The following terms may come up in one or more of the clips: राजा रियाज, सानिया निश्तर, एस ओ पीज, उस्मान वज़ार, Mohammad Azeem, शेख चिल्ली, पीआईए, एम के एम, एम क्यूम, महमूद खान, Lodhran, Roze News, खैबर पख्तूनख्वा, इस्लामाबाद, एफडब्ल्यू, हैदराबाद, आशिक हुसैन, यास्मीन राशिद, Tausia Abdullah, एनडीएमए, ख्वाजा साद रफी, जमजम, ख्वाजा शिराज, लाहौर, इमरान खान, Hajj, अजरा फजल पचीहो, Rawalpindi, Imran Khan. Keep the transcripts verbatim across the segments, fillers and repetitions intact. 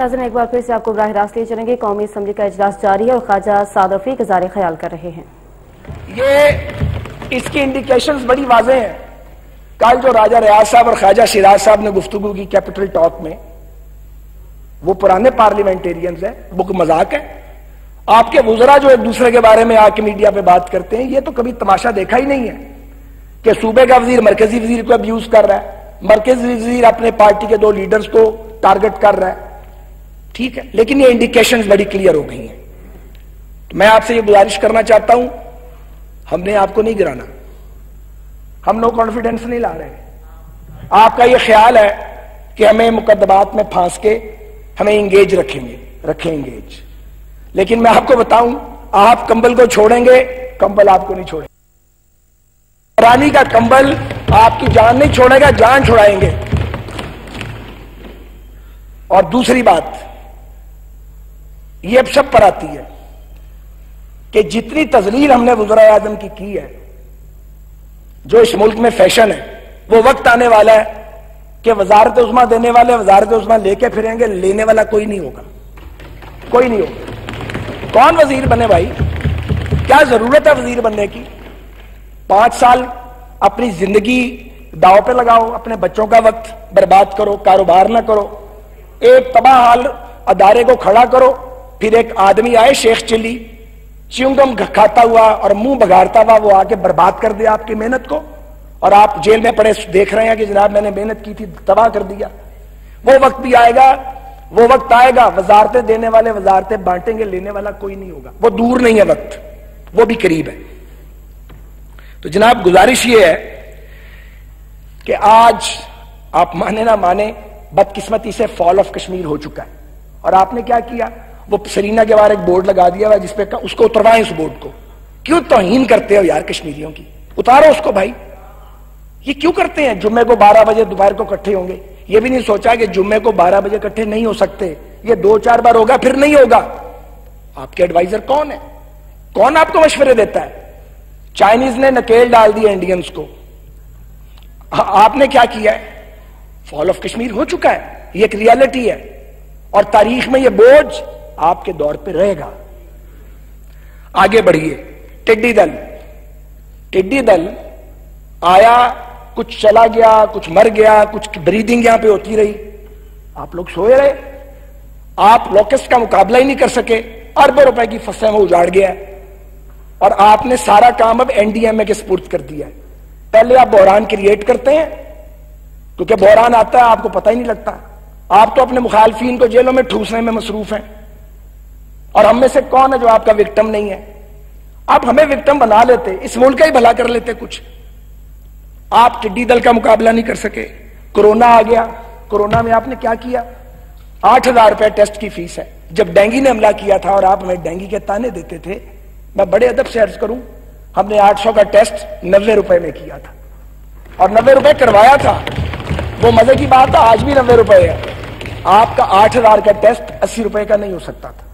नाज़रीन एक बार फिर से आपको राह रास्ते चलेंगे। कौमी असम्बली का इजलास जारी है और ख्वाजा साद रफी इज़हार ख्याल कर रहे हैं। ये इसकी इंडिकेशंस बड़ी वाज़ेह हैं। कल जो राजा रियाज साहब और ख्वाजा शिराज साहब ने गुफ्तगू की कैपिटल टॉक में, वो पुराने पार्लियामेंटेरियंस हैं, बुक मजाक है। आपके वुजरा जो एक दूसरे के बारे में आके मीडिया पे बात करते हैं, ये तो कभी तमाशा देखा ही नहीं है कि सूबे का वजीर मरकजी वजीर को अब्यूज कर रहा है, मरकजी वजीर अपने पार्टी के दो लीडर्स को टारगेट कर रहा है। ठीक है, लेकिन ये इंडिकेशंस बड़ी क्लियर हो गई हैं। तो मैं आपसे ये गुजारिश करना चाहता हूं, हमने आपको नहीं गिराना, हम नो कॉन्फिडेंस नहीं ला रहे हैं। आपका ये ख्याल है कि हमें मुकदमात में फांस के हमें इंगेज रखेंगे रखें इंगेज, लेकिन मैं आपको बताऊं, आप कंबल को छोड़ेंगे, कंबल आपको नहीं छोड़ेगा। रानी का कंबल आपकी जान नहीं छोड़ेगा, जान छोड़ाएंगे। और दूसरी बात ये अब सब पर आती है कि जितनी तजलील हमने वज़ीर आज़म की की है, जो इस मुल्क में फैशन है, वो वक्त आने वाला है कि वजारत उस्मा देने वाले वजारत उस्मा लेके फिरेंगे, लेने वाला कोई नहीं होगा, कोई नहीं होगा। कौन वजीर बने भाई? क्या जरूरत है वजीर बनने की? पांच साल अपनी जिंदगी दाव पे लगाओ, अपने बच्चों का वक्त बर्बाद करो, कारोबार ना करो, एक तबाह हाल अदारे को खड़ा करो, फिर एक आदमी आए शेख चिल्ली च्युंगम खाता हुआ और मुंह बघाड़ता हुआ, वो आके बर्बाद कर दे आपकी मेहनत को, और आप जेल में पड़े देख रहे हैं कि जनाब मैंने मेहनत की थी, तबाह कर दिया। वो वक्त भी आएगा, वो वक्त आएगा, वजारतें देने वाले वजारतें बांटेंगे, लेने वाला कोई नहीं होगा। वो दूर नहीं है वक्त, वो भी करीब है। तो जनाब गुजारिश ये है कि आज आप माने ना माने, बदकिस्मती से फॉल ऑफ कश्मीर हो चुका है। और आपने क्या किया? वो सरीना के बाहर एक बोर्ड लगा दिया हुआ जिसपे उसको उतरवाएं, उस बोर्ड को। क्यों तौहीन करते हो यार कश्मीरियों की? उतारो उसको भाई, ये क्यों करते हैं? जुम्मे को बारह बजे दोपहर को इकट्ठे होंगे, ये भी नहीं सोचा कि जुम्मे को बारह बजे इकट्ठे नहीं हो सकते, ये दो चार बार होगा फिर नहीं होगा। आपके एडवाइजर कौन है? कौन आपको मशवरे देता है? चाइनीज ने नकेल डाल दिया इंडियंस को। आपने क्या किया है? फॉल ऑफ कश्मीर हो चुका है, ये एक रियलिटी है, और तारीख में यह बोझ आपके दौर पे रहेगा। आगे बढ़िए। टिड्डी दल टिड्डी दल आया, कुछ चला गया, कुछ मर गया, कुछ ब्रीदिंग यहां पे होती रही, आप लोग सोए रहे, आप लॉकस्ट का मुकाबला ही नहीं कर सके। अरबों रुपए की फसलें वो उजाड़ गया, और आपने सारा काम अब एनडीएमए के सुपुर्द कर दिया है। पहले आप बहरान क्रिएट करते हैं, क्योंकि बहरान आता है आपको पता ही नहीं लगता, आप तो अपने मुखालफिन को जेलों में ठूसने में मसरूफ हैं। और हम में से कौन है जो आपका विक्टिम नहीं है? आप हमें विक्टिम बना लेते, इस मुल्क का ही भला कर लेते कुछ। आप टिड्डी दल का मुकाबला नहीं कर सके। कोरोना आ गया, कोरोना में आपने क्या किया? आठ हजार रुपए टेस्ट की फीस है। जब डेंगू ने हमला किया था और आप हमें डेंगू के ताने देते थे, मैं बड़े अदब से अर्ज करूं, हमने आठ सौ का टेस्ट नब्बे रुपए में किया था और नब्बे रुपए करवाया था। वो मजे की बात है, आज भी नब्बे रुपए है। आपका आठ हजार का टेस्ट अस्सी रुपए का नहीं हो सकता था,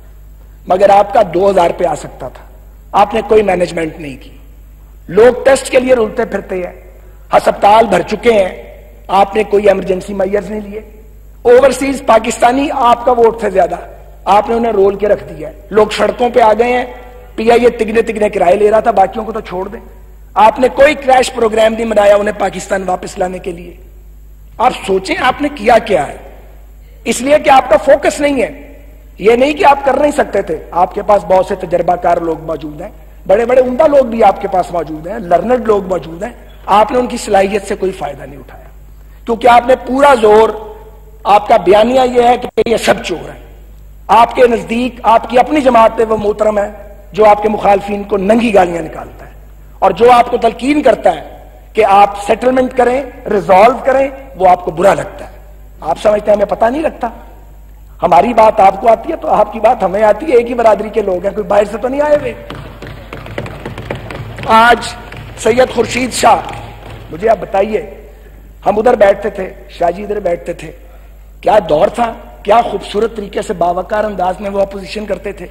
मगर आपका दो हजार पे आ सकता था। आपने कोई मैनेजमेंट नहीं की, लोग टेस्ट के लिए रुलते फिरते हैं, अस्पताल भर चुके हैं, आपने कोई इमरजेंसी मेजर्स नहीं लिए। ओवरसीज पाकिस्तानी आपका वोट से ज्यादा, आपने उन्हें रोल के रख दिया है। लोग सड़कों पे आ गए हैं, पीआईए तिगने तिगने किराए ले रहा था, बाकियों को तो छोड़ दें। आपने कोई क्रैश प्रोग्राम नहीं बनाया उन्हें पाकिस्तान वापस लाने के लिए। आप सोचें आपने किया क्या है, इसलिए कि आपका फोकस नहीं है। यह नहीं कि आप कर नहीं सकते थे, आपके पास बहुत से तजर्बाकार लोग मौजूद हैं, बड़े बड़े उमदा लोग भी आपके पास मौजूद हैं, लर्नर्ड लोग मौजूद हैं, आपने उनकी सलाहियत से कोई फायदा नहीं उठाया, क्योंकि आपने पूरा जोर, आपका बयानिया यह है कि ये सब चोर है। आपके नजदीक आपकी अपनी जमात में वो मोहतरम है जो आपके मुखालफिन को नंगी गालियां निकालता है, और जो आपको तलकीन करता है कि आप सेटलमेंट करें, रिजॉल्व करें, वो आपको बुरा लगता है। आप समझते हैं हमें पता नहीं लगता, हमारी बात आपको आती है तो आपकी बात हमें आती है, एक ही बरादरी के लोग हैं, कोई बाहर से तो नहीं आए हुए। आज सैयद खुर्शीद शाह, मुझे आप बताइए, हम उधर बैठते थे, शाहजी इधर बैठते थे, क्या दौर था, क्या खूबसूरत तरीके से बावकार अंदाज में वो अपोजिशन करते थे।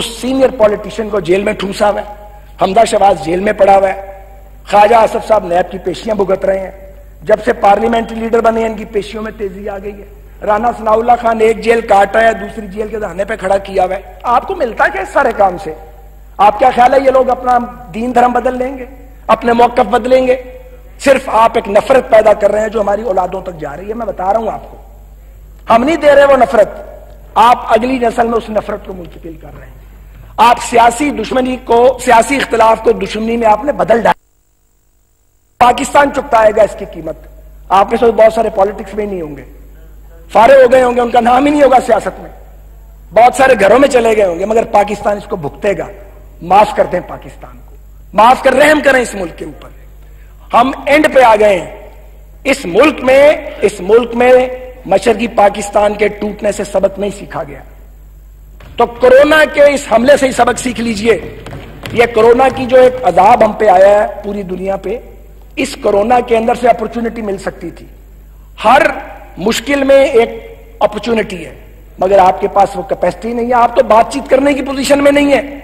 उस सीनियर पॉलिटिशियन को जेल में ठूसा हुआ है, हमदा शहबाज जेल में पड़ा हुआ है, ख्वाजा आसफ साहब नैब की पेशियां भुगत रहे हैं। जब से पार्लियामेंट्री लीडर बने हैं, इनकी पेशियों में तेजी आ गई है। राना सनाउल्ला खान एक जेल काट रहा है, दूसरी जेल के दहाने पे खड़ा किया हुआ है। आपको मिलता क्या इस सारे काम से? आप क्या ख्याल है ये लोग अपना दीन धर्म बदल लेंगे, अपने मौकफ बदलेंगे? सिर्फ आप एक नफरत पैदा कर रहे हैं जो हमारी औलादों तक जा रही है। मैं बता रहा हूं आपको, हम नहीं दे रहे वो नफरत, आप अगली नस्ल में उस नफरत को मुंतकिल कर रहे हैं। आप सियासी दुश्मनी को, सियासी इख्तिलाफ को दुश्मनी में आपने बदल डाला। पाकिस्तान चुकताएगा इसकी कीमत। आप में से बहुत सारे पॉलिटिक्स में नहीं होंगे, फारे हो गए होंगे, उनका नाम ही नहीं होगा सियासत में, बहुत सारे घरों में चले गए होंगे, मगर पाकिस्तान इसको भुगतेगा। माफ कर दें पाकिस्तान को, माफ कर, रहम करें इस मुल्क के ऊपर। हम एंड पे आ गए इस मुल्क में। इस मुल्क में मशरकी पाकिस्तान के टूटने से सबक नहीं सीखा गया, तो कोरोना के इस हमले से ही सबक सीख लीजिए। यह कोरोना की जो एक अजाब हम पे आया है पूरी दुनिया पे, इस कोरोना के अंदर से अपॉर्चुनिटी मिल सकती थी। हर मुश्किल में एक अपॉर्चुनिटी है, मगर आपके पास वो कैपेसिटी नहीं है। आप तो बातचीत करने की पोजीशन में नहीं है,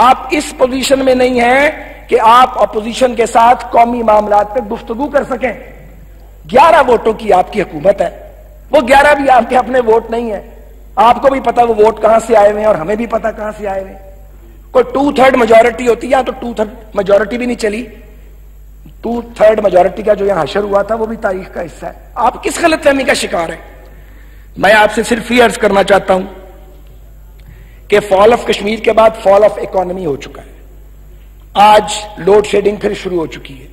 आप इस पोजीशन में नहीं है कि आप अपोजिशन के साथ कौमी मामलात पे गुफ्तगू कर सकें। ग्यारह वोटों की आपकी हुकूमत है, वो ग्यारह भी आपके अपने वोट नहीं है। आपको भी पता वो वोट कहां से आए हुए हैं और हमें भी पता कहां से आए हुए हैं। कोई टू थर्ड मेजोरिटी होती, या तो टू थर्ड मेजोरिटी भी नहीं चली। टू थर्ड मेजोरिटी का जो यहां हशर हुआ था वो भी तारीख का हिस्सा है। आप किस गलतफहमी का शिकार है? मैं आपसे सिर्फ ये अर्ज करना चाहता हूं कि फॉल ऑफ कश्मीर के बाद फॉल ऑफ इकोनॉमी हो चुका है। आज लोड शेडिंग फिर शुरू हो चुकी है,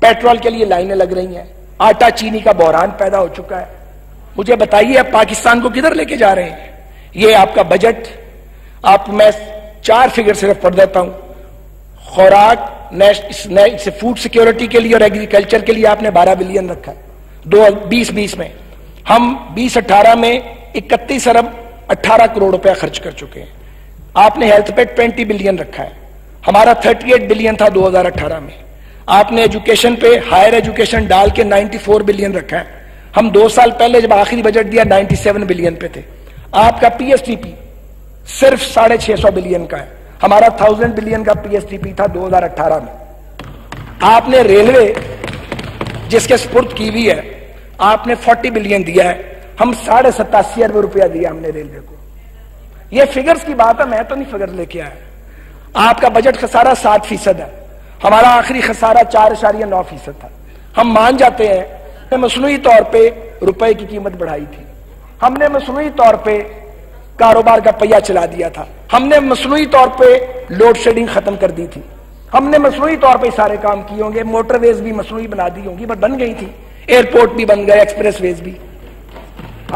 पेट्रोल के लिए लाइनें लग रही हैं, आटा चीनी का बहरान पैदा हो चुका है। मुझे बताइए आप पाकिस्तान को किधर लेके जा रहे हैं? ये आपका बजट, आप, मैं चार फिगर सिर्फ पढ़ देता हूं। खुराक, फूड सिक्योरिटी के लिए और एग्रीकल्चर के लिए आपने बारह बिलियन रखा है। दो बीस बीस में हम बीस अठारह में इकतीस अरब अठारह करोड़ रुपया खर्च कर चुके हैं। आपने हेल्थ पे बीस बिलियन रखा है, हमारा अड़तीस बिलियन था दो हज़ार अठारह में। आपने एजुकेशन पे, हायर एजुकेशन डाल के चौरानवे बिलियन रखा है। हम दो साल पहले जब आखिरी बजट दिया सत्तानवे बिलियन पे थे। आपका पीएसटीपी सिर्फ साढ़े छह सौ बिलियन का है, हमारा थाउजेंड बिलियन का पीएसटीपी था दो हज़ार अठारह में। आपने रेलवे जिसके स्पुर्द की हुई है, आपने चालीस बिलियन दिया है, हम साढ़े सतासी अरब रुपया दिया हमने रेलवे को। ये फिगर्स की बात है, मैं तो नहीं फिगर लेके आया। आपका बजट खसारा सात फीसद है, हमारा आखिरी खसारा चार इशारिया नौ फीसद था। हम मान जाते हैं मसनूई तौर पर रुपए की कीमत बढ़ाई थी, हमने मसनूई तौर पर कारोबार का पहिया चला दिया था, हमने मसनूई तौर पर लोड शेडिंग खत्म कर दी थी, हमने मसनूई तौर पर सारे काम किए होंगे। मोटरवेज भी मसनूई बना दी होंगी, बट बन गई थी, एयरपोर्ट भी बन गए, एक्सप्रेसवेज भी।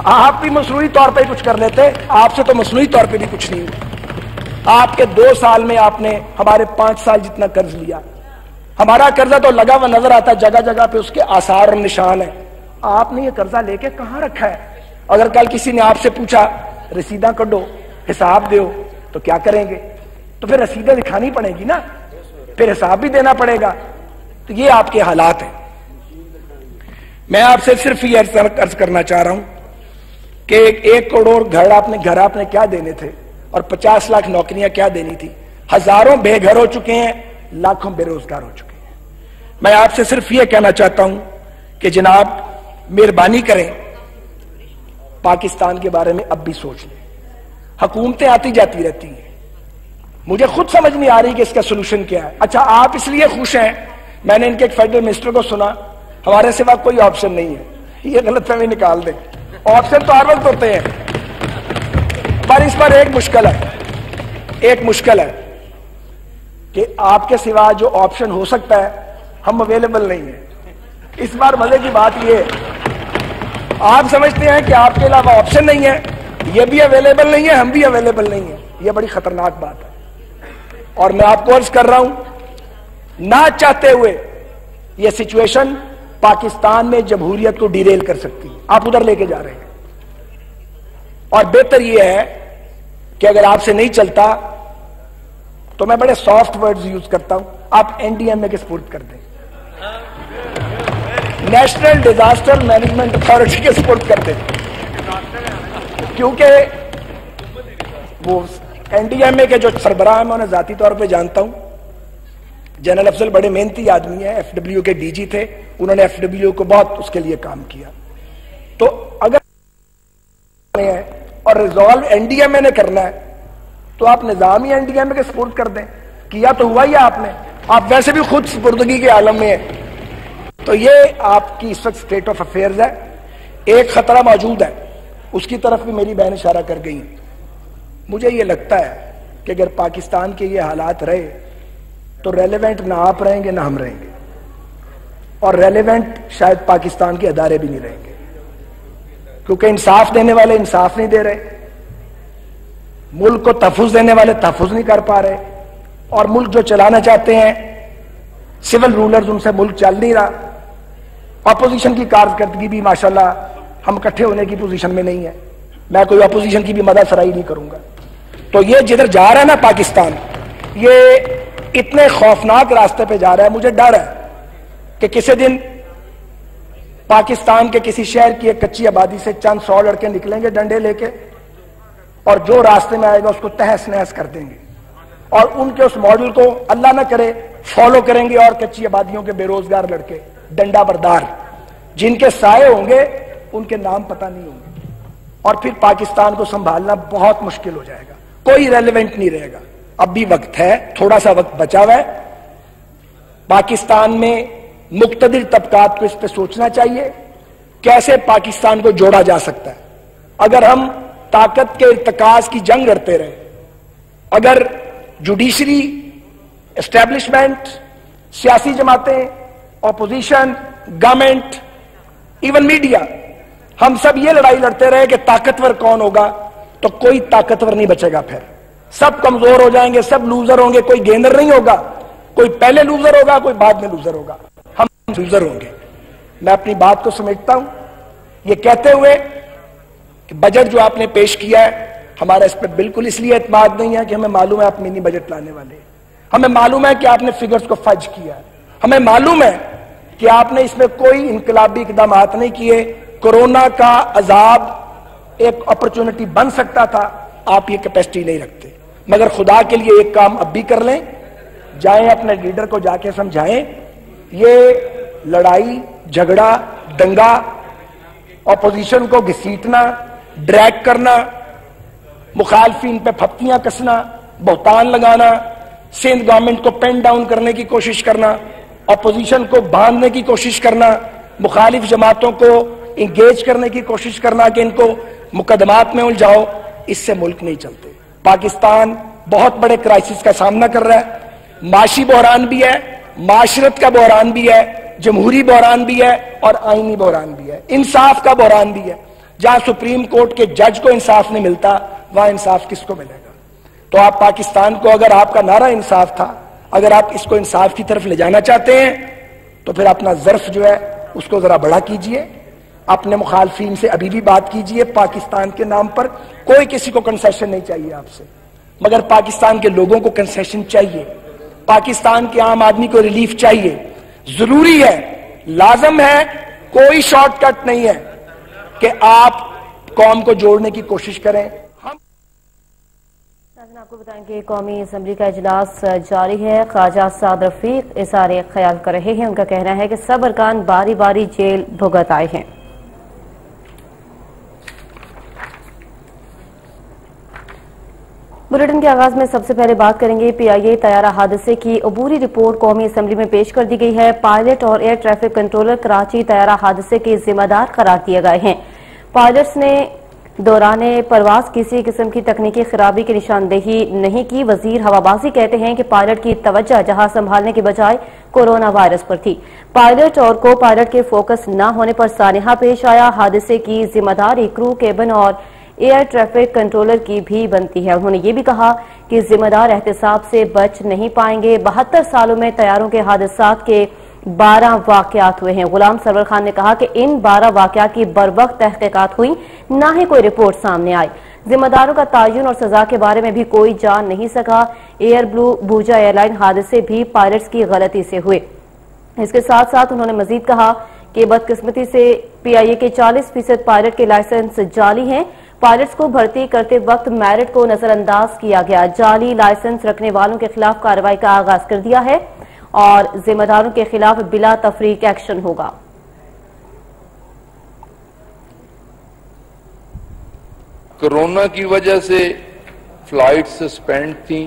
आप भी मसनूई तौर पर कुछ कर लेते, आपसे तो मसनूई तौर पर भी कुछ नहीं हुआ। आपके दो साल में आपने हमारे पांच साल जितना कर्ज लिया। हमारा कर्जा तो लगा हुआ नजर आता, जगह जगह पे उसके आसार और निशान है। आपने ये कर्जा लेके कहां रखा है? अगर कल किसी ने आपसे पूछा रसीदा कढ़ो, हिसाब दो, तो क्या करेंगे? तो फिर रसीदें दिखानी पड़ेगी ना, फिर हिसाब भी देना पड़ेगा। तो ये आपके हालात हैं। मैं आपसे सिर्फ ये अर्ज करना चाह रहा हूं कि एक करोड़ घर आपने घर आपने क्या देने थे, और पचास लाख नौकरियां क्या देनी थी। हजारों बेघर हो चुके हैं, लाखों बेरोजगार हो चुके हैं। मैं आपसे सिर्फ ये कहना चाहता हूं कि जनाब मेहरबानी करें, पाकिस्तान के बारे में अब भी सोच लें। हुकूमतें आती जाती रहती हैं, मुझे खुद समझ नहीं आ रही कि इसका सोल्यूशन क्या है। अच्छा, आप इसलिए खुश हैं, मैंने इनके एक फेडरल मिनिस्टर को सुना, हमारे सिवा कोई ऑप्शन नहीं है। ये गलतफहमी निकाल दें, ऑप्शन तो हर वक्त होते हैं, पर इस पर एक मुश्किल है, एक मुश्किल है कि आपके सिवा जो ऑप्शन हो सकता है हम अवेलेबल नहीं है। इस बार मजे की बात यह है, आप समझते हैं कि आपके अलावा ऑप्शन नहीं है, यह भी अवेलेबल नहीं है, हम भी अवेलेबल नहीं है। यह बड़ी खतरनाक बात है, और मैं आपको अर्ज कर रहा हूं, ना चाहते हुए यह सिचुएशन पाकिस्तान में जमहूरियत को डिरेल कर सकती है। आप उधर लेके जा रहे हैं, और बेहतर यह है कि अगर आपसे नहीं चलता तो मैं बड़े सॉफ्ट वर्ड्स यूज करता हूं, आप एनडीएमए के सपोर्ट कर दें, नेशनल डिजास्टर मैनेजमेंट अथॉरिटी के सपोर्ट कर दें, क्योंकि वो एनडीएमए के जो सरबराह हैं मैं उन्हें जाती तौर पर जानता हूं। जनरल अफजल बड़े मेहनती आदमी है, एफडब्ल्यू के डीजी थे, उन्होंने एफडब्ल्यू को बहुत उसके लिए काम किया। तो अगर है और रिजॉल्व एनडीएमए ने करना है तो आप निजाम ही एनडीएमए के सपोर्ट कर दें। किया तो हुआ ही आपने, आप वैसे भी खुद सपुर्दगी के आलम में है। तो ये आपकी इस वक्त स्टेट ऑफ अफेयर्स है। एक खतरा मौजूद है, उसकी तरफ भी मेरी बहन इशारा कर गई। मुझे ये लगता है कि अगर पाकिस्तान के ये हालात रहे तो रेलेवेंट ना आप रहेंगे ना हम रहेंगे, और रेलेवेंट शायद पाकिस्तान के अदारे भी नहीं रहेंगे, क्योंकि इंसाफ देने वाले इंसाफ नहीं दे रहे, मुल्क को तहफ़्फ़ुज़ देने वाले तहफ़्फ़ुज़ नहीं कर पा रहे, और मुल्क जो चलाना चाहते हैं सिविल रूलर्स उनसे मुल्क चल नहीं रहा। अपोजिशन की कारकर्दगी भी माशाल्लाह हम इकट्ठे होने की पोजीशन में नहीं है। मैं कोई अपोजिशन की भी मदद सराही नहीं करूंगा। तो ये जिधर जा रहा है ना पाकिस्तान, ये इतने खौफनाक रास्ते पे जा रहा है, मुझे डर है कि किसी दिन पाकिस्तान के किसी शहर की एक कच्ची आबादी से चंद सौ लड़के निकलेंगे डंडे लेके, और जो रास्ते में आएगा उसको तहस नहस कर देंगे, और उनके उस मॉडल को अल्लाह ना करे फॉलो करेंगे, और कच्ची आबादियों के बेरोजगार लड़के डंडा बर्दार जिनके साये होंगे उनके नाम पता नहीं होंगे, और फिर पाकिस्तान को संभालना बहुत मुश्किल हो जाएगा, कोई रेलेवेंट नहीं रहेगा। अब भी वक्त है, थोड़ा सा वक्त बचा हुआ है। पाकिस्तान में मुक्तदिर तबकात को इस पर सोचना चाहिए कैसे पाकिस्तान को जोड़ा जा सकता है। अगर हम ताकत के इर्तकाज की जंग लड़ते रहे, अगर जुडिशरी एस्टेब्लिशमेंट, सियासी जमातें, अपोजिशन, गवर्नमेंट, इवन मीडिया, हम सब ये लड़ाई लड़ते रहे कि ताकतवर कौन होगा, तो कोई ताकतवर नहीं बचेगा, फिर सब कमजोर हो जाएंगे, सब लूजर होंगे, कोई गेंदर नहीं होगा, कोई पहले लूजर होगा, कोई बाद में लूजर होगा, हम लूजर होंगे। मैं अपनी बात को समेटता हूं ये कहते हुए कि बजट जो आपने पेश किया है, हमारा इस पर बिल्कुल इसलिए एतमाद नहीं है कि हमें मालूम है आप मिनी बजट लाने वाले हैं, हमें मालूम है कि आपने फिगर्स को फज किया, हमें मालूम है कि आपने इसमें कोई इनकलाबी इकदाम नहीं किए। कोरोना का अजाब एक अपॉर्चुनिटी बन सकता था, आप ये कैपेसिटी नहीं रखते, मगर खुदा के लिए एक काम अब भी कर लें, जाएं अपने लीडर को जाके समझाएं ये लड़ाई झगड़ा दंगा, अपोजिशन को घसीटना, ड्रैग करना, मुखालफीन पे फप्तियां कसना, बहतान लगाना, सिंध गवर्नमेंट को पेन डाउन करने की कोशिश करना, अपोजिशन को बांधने की कोशिश करना, मुखालिफ जमातों को इंगेज करने की कोशिश करना कि इनको मुकदमात में उलझाओ, इससे मुल्क नहीं चलते। पाकिस्तान बहुत बड़े क्राइसिस का सामना कर रहा है, माशी बहरान भी है, माशरत का बहरान भी है, जमहूरी बहरान भी है, और आईनी बहरान भी है, इंसाफ का बहरान भी है। जहां सुप्रीम कोर्ट के जज को इंसाफ नहीं मिलता, वहां इंसाफ किसको मिलेगा? तो आप पाकिस्तान को, अगर आपका नारा इंसाफ था, अगर आप इसको इंसाफ की तरफ ले जाना चाहते हैं तो फिर अपना जर्फ जो है उसको जरा बड़ा कीजिए, अपने मुखालफीन से अभी भी बात कीजिए। पाकिस्तान के नाम पर कोई किसी को कंसेशन नहीं चाहिए आपसे, मगर पाकिस्तान के लोगों को कंसेशन चाहिए, पाकिस्तान के आम आदमी को रिलीफ चाहिए। जरूरी है, लाजम है, कोई शॉर्टकट नहीं है कि आप कौम को जोड़ने की कोशिश करें। आपको बताएं कि कौमी असम्बली का इजलास जारी है, ख्वाजा साद रफीक इसारे ख्याल कर रहे हैं। उनका कहना है कि सब अरकान बारी बारी जेल भुगत आए हैं। बुलेटिन के आगाज में सबसे पहले बात करेंगे पी आई ए तैयारा हादसे की। अबूरी रिपोर्ट कौमी असम्बली में पेश कर दी गई है। पायलट और एयर ट्रैफिक कंट्रोलर कराची तैयारा हादसे के जिम्मेदार करार दिए गए हैं। पायलट्स ने दौराने परवाज किसी किस्म की तकनीकी खराबी की निशानदेही नहीं की। वजीर हवाबाजी कहते हैं कि पायलट की तवज्जो जहाज संभालने के बजाय कोरोना वायरस पर थी। पायलट और को पायलट के फोकस न होने पर सानहा पेश आया। हादसे की जिम्मेदारी क्रू, केबिन और एयर ट्रैफिक कंट्रोलर की भी बनती है। उन्होंने ये भी कहा कि जिम्मेदार एहतसाब से बच नहीं पाएंगे। बहत्तर सालों में तैयारों के हादसा के बारह वाकयात हुए हैं। गुलाम सरवर खान ने कहा कि इन बारह वाकयात की बरवक्त तहकीकात हुई, ना ही कोई रिपोर्ट सामने आई। जिम्मेदारों का तायुन और सजा के बारे में भी कोई जान नहीं सका। एयर ब्लू भूजा एयरलाइन हादसे भी पायलट्स की गलती से हुए। इसके साथ साथ उन्होंने मजीद कहा कि बदकिस्मती से पीआईए के चालीस फीसद पायलट के लाइसेंस जाली हैं। पायलट्स को भर्ती करते वक्त मेरिट को नजरअंदाज किया गया। जाली लाइसेंस रखने वालों के खिलाफ कार्रवाई का आगाज कर दिया है और जिम्मेदारों के खिलाफ बिला तफरीक एक्शन होगा। कोरोना की वजह से फ्लाइट सस्पेंड थी।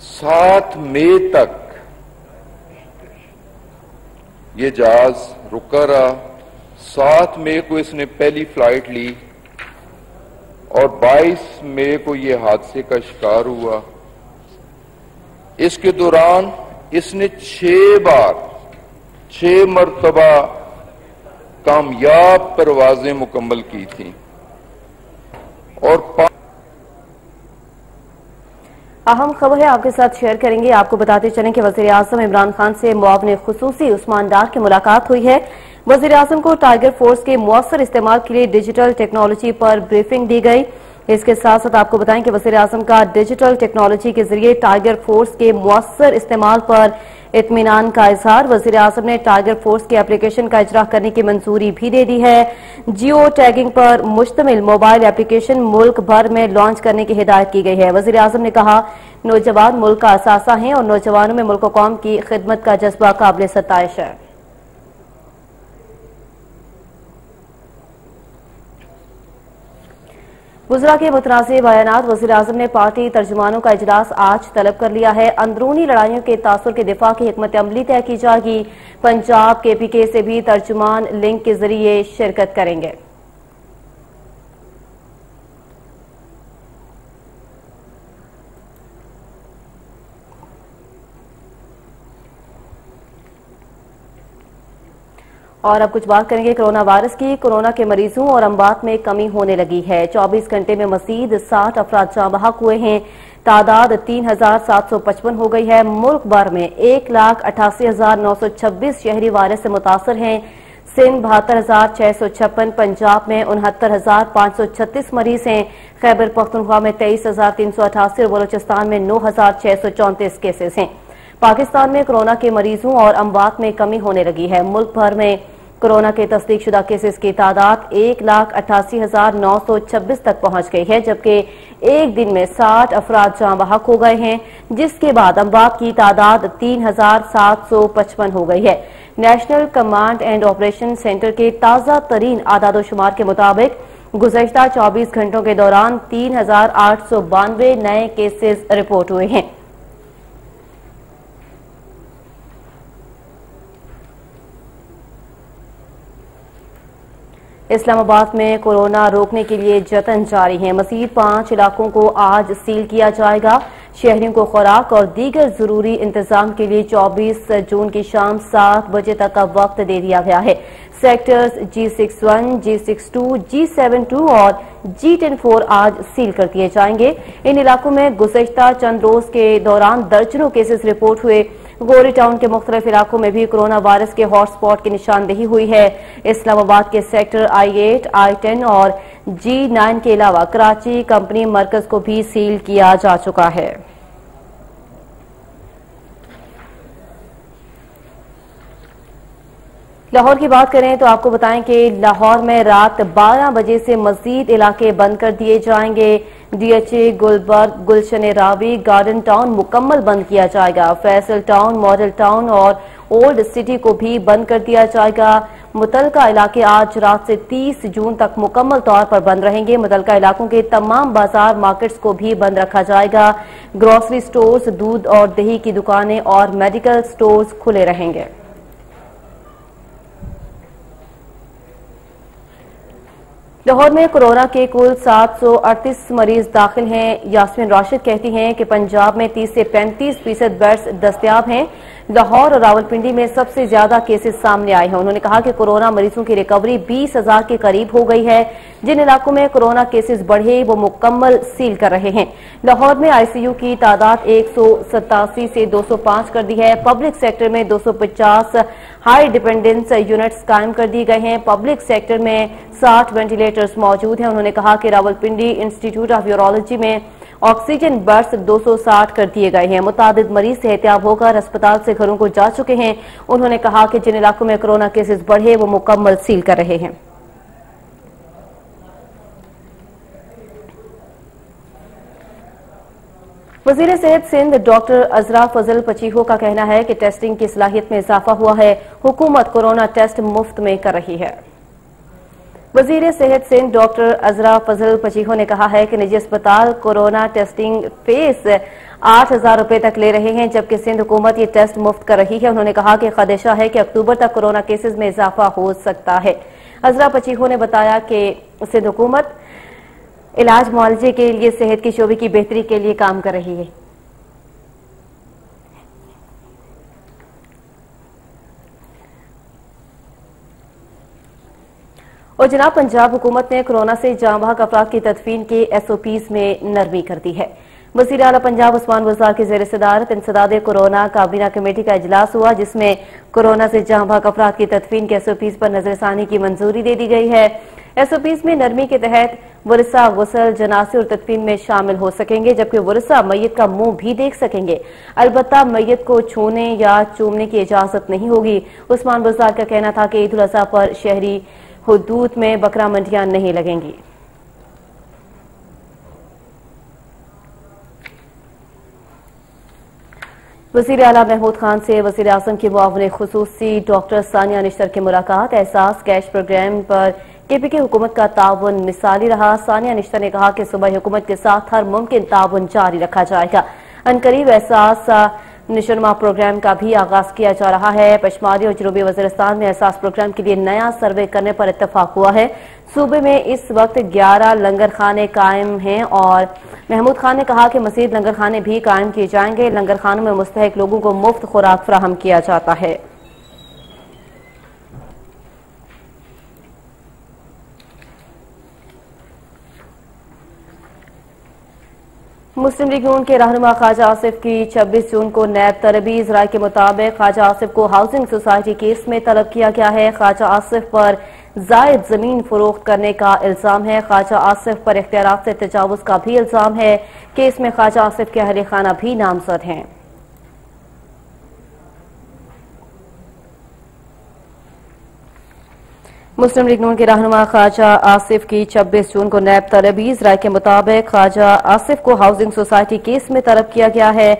सात मई तक ये जहाज रुका रहा। सात मई को इसने पहली फ्लाइट ली और बाईस मई को ये हादसे का शिकार हुआ। इसके दौरान इसने छह बार छह मरतबा कामयाब परवाजें मुकम्मल की थी और अहम खबर है आपके साथ शेयर करेंगे। आपको बताते चलें कि वज़ीर आज़म इमरान खान से मुआवने खुसूसी उस्मान डार की मुलाकात हुई है। वज़ीर आज़म को टाइगर फोर्स के मुअस्सर इस्तेमाल के लिए डिजिटल टेक्नोलॉजी पर ब्रीफिंग दी गई। इसके साथ साथ आपको बताएं कि वज़ीर आज़म का डिजिटल टेक्नोलॉजी के जरिए टाइगर फोर्स के मुअस्सर इस्तेमाल पर इत्मीनान का इजहार। वज़ीर आज़म ने टाइगर फोर्स के एप्लीकेशन का इजरा करने की मंजूरी भी दे दी है। जियो टैगिंग पर मुश्तमिल मोबाइल एप्लीकेशन मुल्क भर में लॉन्च करने की हिदायत की गई है। वज़ीर आज़म ने कहा, नौजवान मुल्क का असासा है और नौजवानों में मुल्क कौम की खिदमत का जज्बा काबिल सताइश है। गुजरा के मुतनाज़िर बयानात। वज़ीर आज़म ने पार्टी तर्जुमानों का इजलास आज तलब कर लिया है। अंदरूनी लड़ाइयों के तासुर के दिफा की हिकमत अमली तय की जाएगी। पंजाब के पी के से भी तर्जुमान लिंक के जरिए शिरकत करेंगे। और अब कुछ बात करेंगे कोरोना वायरस की। कोरोना के मरीजों और अमवात में कमी होने लगी है। चौबीस घंटे में मजीद साठ अफराद जाँ बहक हुए हैं। तादाद तीन हजार सात सौ पचपन हो गई है। मुल्क भर में एक लाख अठासी हजार नौ सौ छब्बीस शहरी वायरस से मुतासर हैं। सिंध बहत्तर हजार छह सौ छप्पन, पंजाब में उनहत्तर हजार पाँच सौ छत्तीस मरीज हैं। खैबर पख्तूनख्वा में तेईस हजार तीन सौ अठासी और बलोचिस्तान में नौ हजार छह सौ चौंतीस केसेस हैं। पाकिस्तान में कोरोना के मरीजों और अमवात में कमी होने लगी है। मुल्क भर में कोरोना के तस्दीक शुदा केसेस की तादाद एक लाख अट्ठासी हजार नौ सौ छब्बीस तक पहुंच गई है, जबकि एक दिन में साठ अफराद जाँ बहक हो गए हैं, जिसके बाद अमवात की तादाद तीन हजार सात सौ पचपन हो गई है। National command and operation centre के ताज़ा तरीन आदादोशुमार के मुताबिक गुज़श्ता चौबीस घंटों के दौरान तीन हजार आठ सौ बानवे नए केसेज रिपोर्ट हुए हैं। इस्लामाबाद में कोरोना रोकने के लिए जतन जारी है। मजीद पांच इलाकों को आज सील किया जाएगा। शहरियों को खुराक और दीगर जरूरी इंतजाम के लिए चौबीस जून की शाम सात बजे तक का वक्त दे दिया गया है। Sectors G six one, G six two, G seven two और जी टेन फोर आज सील कर दिए जाएंगे। इन इलाकों में गुज़श्ता चंद रोज के दौरान दर्जनों केसेस रिपोर्ट हुए। गोरी टाउन के मुख्तलिफ इलाकों में भी कोरोना वायरस के हॉटस्पॉट की निशानदेही हुई है। इस्लामाबाद के sector I eight, I ten और जी नाइन के अलावा कराची कंपनी मरकज को भी सील किया जा चुका है। लाहौर की बात करें तो आपको बताएं कि लाहौर में रात बारह बजे से मजीद इलाके बंद कर दिए जाएंगे। DHA, Gulberg, Gulshan Ravi, garden town मुकम्मल बंद किया जाएगा। फैसल टाउन, मॉडल टाउन और ओल्ड सिटी को भी बंद कर दिया जाएगा। मुतलका इलाके आज रात से तीस जून तक मुकम्मल तौर पर बंद रहेंगे। मुतलका इलाकों के तमाम बाजार मार्केट्स को भी बंद रखा जाएगा। ग्रोसरी स्टोर्स, दूध और दही की दुकानें और मेडिकल स्टोर्स खुले रहेंगे। लाहौर में कोरोना के कुल सात सौ अड़तीस मरीज दाखिल हैं। यास्मीन राशिद कहती हैं कि पंजाब में तीस से पैंतीस फीसद बेड्स दस्तयाब हैं। लाहौर और रावलपिंडी में सबसे ज्यादा केसेस सामने आए हैं। उन्होंने कहा कि कोरोना मरीजों की रिकवरी बीस हजार के करीब हो गई है। जिन इलाकों में कोरोना केसेस बढ़े वो मुकम्मल सील कर रहे हैं। लाहौर में आईसीयू की तादाद एक सौ सतासी से दो सौ पांच कर दी है। पब्लिक सेक्टर में दो सौ पचास हाई डिपेंडेंस यूनिट्स कायम कर दिए गए हैं। पब्लिक सेक्टर में साठ वेंटिलेटर्स मौजूद हैं। उन्होंने कहा कि रावलपिंडी इंस्टीट्यूट ऑफ यूरोलॉजी में ऑक्सीजन बेड्स दो सौ साठ कर दिए गए हैं। मुतादिद मरीज एहतियात होकर अस्पताल से घरों को जा चुके हैं। उन्होंने कहा कि जिन इलाकों में कोरोना केसेस बढ़े वो मुकम्मल सील कर रहे हैं। वज़ीर सेहत सिंध डॉक्टर अजरा फजल पचीहो का कहना है कि टेस्टिंग की सलाहियत में इजाफा हुआ है। हुकूमत कोरोना टेस्ट मुफ्त में कर रही है। वजीर सेहत सिंध डॉक्टर अजरा फजल पचीहो ने कहा है कि निजी अस्पताल कोरोना टेस्टिंग फीस आठ हजार रुपए तक ले रहे हैं, जबकि सिंध हुकूमत ये टेस्ट मुफ्त कर रही है। उन्होंने कहा कि खदशा है कि अक्टूबर तक कोरोना केसेज में इजाफा हो सकता है। अजरा पचीहो ने बताया कि सिंध हुकूमत इलाज मुआलजे के लिए सेहत के शोबे की बेहतरी के लिए काम कर रही है। और जनाब, पंजाब हुकूमत ने कोरोना से जांबाज अफराद की तदफीन के एस ओ पीज में नरमी कर दी है। वज़ीर आला पंजाब उस्मान वज़ार के ज़ेर सदारत इंसदाद कोरोना काबीना कमेटी का इजलास हुआ, जिसमें कोरोना से जांबाज अफराद की तदफीन के एस ओ पीज पर नजरसानी की मंजूरी दे दी गई है। एस ओ पीज में नरमी के तहत वरसा, गुसल, जनासे और तदफीन में शामिल हो सकेंगे, जबकि वरसा मैयत का मुंह भी देख सकेंगे, अलबत्ता मैयत को छूने या चूमने की इजाजत नहीं होगी। उस्मान वज़ार का कहना था कि ईद उल अज़हा पर शहरी हुदूद में बकरा मंडियां नहीं लगेंगी। वज़ीर आला महमूद खान से वज़ीर आज़म के मुआविन खुसूसी डॉक्टर सानिया निश्तर की मुलाकात। एहसास कैश प्रोग्राम पर केपीके हुकूमत का ताउन मिसाली रहा। सानिया निश्तर ने कहा कि सूबाई हुकूमत के साथ हर मुमकिन ताउन जारी रखा जाएगा। अनकरीब एहसास निशुरमा प्रोग्राम का भी आगाज किया जा रहा है। पश्मारी और जनूबी वज़ीरिस्तान में एहसास प्रोग्राम के लिए नया सर्वे करने पर इतफाक हुआ है। सूबे में इस वक्त ग्यारह लंगर खाने कायम हैं और महमूद खान ने कहा कि मज़ीद लंगर खाने भी कायम किए जाएंगे। लंगर खानों में मुस्तहक लोगों को मुफ्त खुराक फराहम किया जाता है। मुस्लिम लीग नून के रहनुमा ख्वाजा आसिफ की छब्बीस जून को नैब तरबीज राय के मुताबिक ख्वाजा आसिफ को हाउसिंग सोसाइटी केस में तलब किया गया है। ख्वाजा आसिफ पर जायद जमीन फरोख्त करने का इल्जाम है। ख्वाजा आसिफ पर इख्तियारात से तजावुज का भी इल्जाम है। केस में ख्वाजा आसिफ के अहले खाना भी नामजद हैं। मुस्लिम लीग नून के रहनुमा ख्वाजा आसिफ की छब्बीस जून को नैब तरबीज राय के मुताबिक ख्वाजा आसिफ को हाउसिंग सोसाइटी केस में तलब किया गया है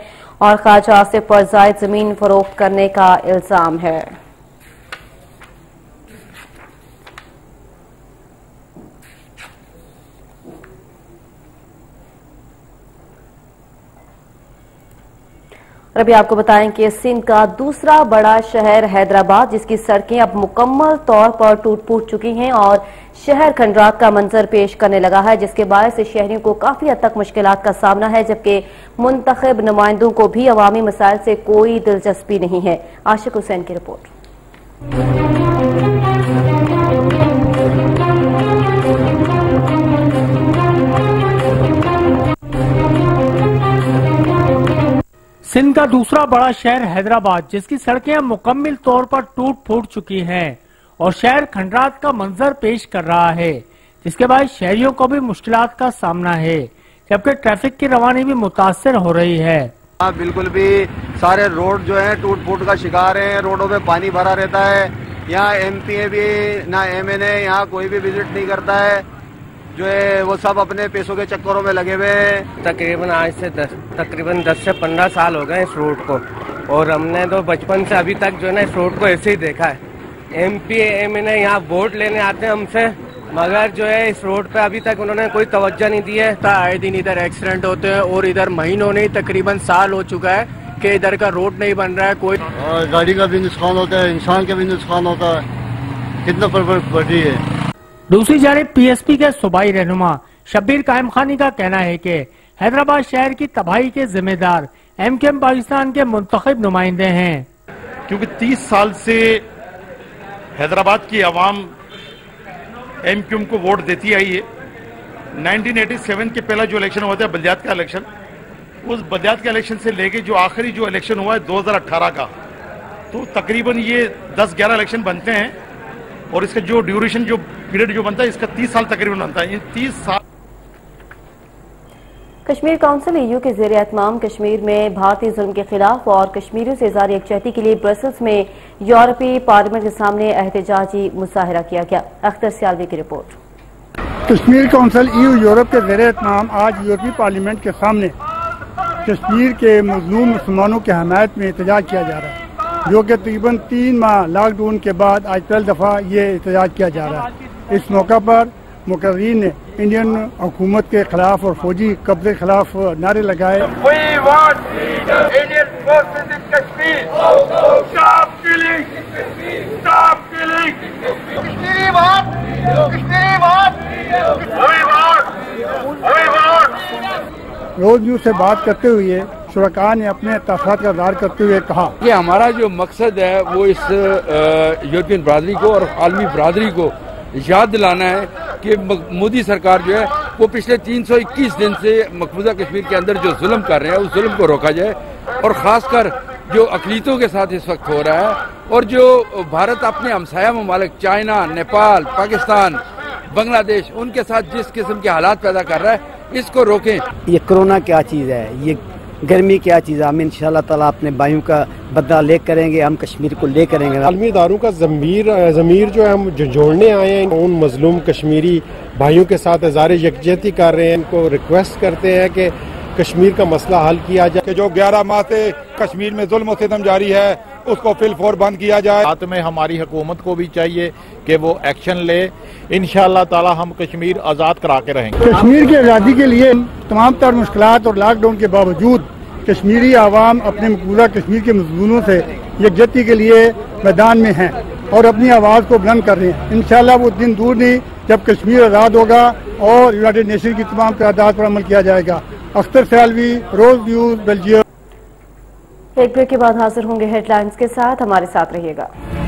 और ख्वाजा आसिफ पर जायद जमीन फरोख्त करने का इल्जाम है। अभी आपको बताएं कि सिंध का दूसरा बड़ा शहर हैदराबाद, जिसकी सड़कें अब मुकम्मल तौर पर टूट फूट चुकी हैं और शहर खंडरात का मंजर पेश करने लगा है, जिसके बायस शहरियों को काफी हद तक मुश्किलात का सामना है, जबकि मुंतखब नुमाइंदों को भी अवामी मसाइल से कोई दिलचस्पी नहीं है। आशिक हुसैन की रिपोर्ट। सिंध का दूसरा बड़ा शहर हैदराबाद, जिसकी सड़कें मुकम्मल तौर पर टूट फूट चुकी हैं और शहर खंडरात का मंजर पेश कर रहा है, जिसके बाद शहरियों को भी मुश्किलात का सामना है, जबकि ट्रैफिक की रवानी भी मुतासर हो रही है। हाँ, बिल्कुल भी सारे रोड जो है टूट फूट का शिकार है। रोडों में पानी भरा रहता है। यहाँ एम पी ए भी ना एम एन ए यहाँ कोई भी विजिट नहीं करता है। जो है वो सब अपने पैसों के चक्करों में लगे हुए हैं। तकरीबन आज से दस तकरीबन दस से पंद्रह साल हो गए इस रोड को, और हमने तो बचपन से अभी तक जो है ना इस रोड को ऐसे ही देखा है। M P M N A यहाँ वोट लेने आते हैं हमसे, मगर जो है इस रोड पे अभी तक उन्होंने कोई तवज्जो नहीं दी है। आए दिन इधर एक्सीडेंट होते हैं और इधर महीनों नहीं तकरीबन साल हो चुका है कि इधर का रोड नहीं बन रहा है। कोई गाड़ी का भी नुकसान होता है, इंसान का भी नुकसान होता है, कितना फर्क पड़ती है। दूसरी जानिब पीएसपी के सूबाई रहनुमा शब्बीर कायम खानी का कहना है कि हैदराबाद शहर की तबाही के जिम्मेदार एम के एम पाकिस्तान के मुंतखब नुमाइंदे हैं, क्योंकि तीस साल से हैदराबाद की आवाम एम क्यूम को वोट देती आई है। नाइनटीन एटी सेवन के पहला जो इलेक्शन हुआ था बलदियात का इलेक्शन, उस बलदियात का इलेक्शन से लेके जो आखिरी जो इलेक्शन हुआ है दो हज़ार अठारह का, तो तकरीबन ये दस ग्यारह इलेक्शन बनते हैं और इसका जो ड्यूरेशन जो पीरियड जो बनता है इसका तीस साल तकरीबन बनता है। इन तीस साल कश्मीर काउंसिल ई यू के ज़ेर एहतमाम कश्मीर में भारतीय जुल्म के खिलाफ और कश्मीरियों से इज़हार यकजहती के लिए ब्रसेल्स में यूरोपीय पार्लियामेंट के सामने एहतजाजी मुजाहरा किया गया। अख्तर सियालवी की report. Kashmir council E U Europe के ज़ेर एहतमाम आज यूरोपीय पार्लियामेंट के सामने कश्मीर के मजलूम मुसलमानों की हमायत में एहतजाज किया जा रहा है, जो कि तकरीबन तीन माह लॉकडाउन के बाद आज पहली दफा ये एहतजाज किया जा रहा है। इस मौका पर मुकर्रीन ने इंडियन हुकूमत के खिलाफ और फौजी कब्जे के खिलाफ नारे लगाए। रोज न्यूज से बात करते हुए शुरका ने अपने ताफरात का इजहार करते हुए कहा कि हमारा जो मकसद है वो इस यूरोपियन बरादरी को और आलमी बरादरी को याद दिलाना है कि मोदी सरकार जो है वो पिछले तीन सौ इक्कीस दिन से मकबूजा कश्मीर के अंदर जो जुल्म कर रहे हैं उस जुल्म को रोका जाए, और खासकर जो अकलीतों के साथ इस वक्त हो रहा है और जो भारत अपने हमसाया ममालिक चाइना, नेपाल, पाकिस्तान, बांग्लादेश उनके साथ जिस किस्म के हालात पैदा कर रहा है इसको रोकें। ये कोरोना क्या चीज़ है, ये गर्मी क्या चीज़ है। हम इंशाल्लाह ताला अपने भाइयों का बदला ले करेंगे, हम कश्मीर को ले करेंगे। आलमी इदारों का ज़मीर ज़मीर जो है हम जोड़ने आए हैं, उन मजलूम कश्मीरी भाइयों के साथ इज़हार यकजहती कर रहे हैं। इनको रिक्वेस्ट करते हैं कि कश्मीर का मसला हल किया जाए, कि जो ग्यारह माह से कश्मीर में जुल्म सितम जारी है उसको फिल फौर बंद किया जाए। साथ में हमारी हुकूमत को भी चाहिए कि वो एक्शन ले। इंशाल्लाह ताला हम कश्मीर आज़ाद करा के रहेंगे। कश्मीर की आज़ादी के लिए तमाम तर मुश्किलात और लॉकडाउन के बावजूद कश्मीरी आवाम अपने मकबूजा कश्मीर के मजलूमों से यकजहती के लिए मैदान में हैं और अपनी आवाज़ को बुलंद कर रहे हैं। इंशाल्लाह वो दिन दूर नहीं जब कश्मीर आज़ाद होगा और यूनाइटेड नेशन की तमाम करारदाद पर अमल किया जाएगा। Akhtar Sialvi, Rose News, Belgium. एक ब्रेक के बाद हाजिर होंगे हेडलाइंस के साथ, हमारे साथ रहिएगा।